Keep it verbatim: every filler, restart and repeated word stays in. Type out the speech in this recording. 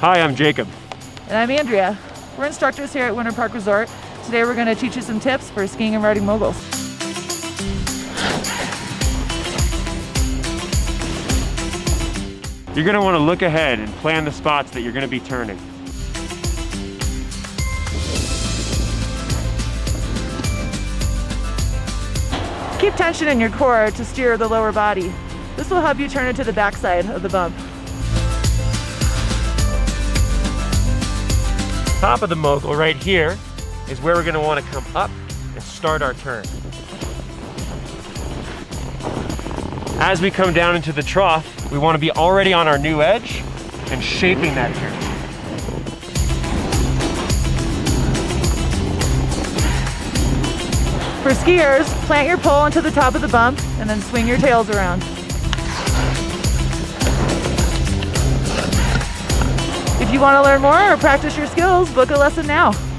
Hi, I'm Jacob. And I'm Andrea. We're instructors here at Winter Park Resort. Today we're going to teach you some tips for skiing and riding moguls. You're going to want to look ahead and plan the spots that you're going to be turning. Keep tension in your core to steer the lower body. This will help you turn it to the backside of the bump. Top of the mogul right here is where we're going to want to come up and start our turn. As we come down into the trough, we want to be already on our new edge and shaping that turn. For skiers, plant your pole into the top of the bump and then swing your tails around. If you want to learn more or practice your skills, book a lesson now.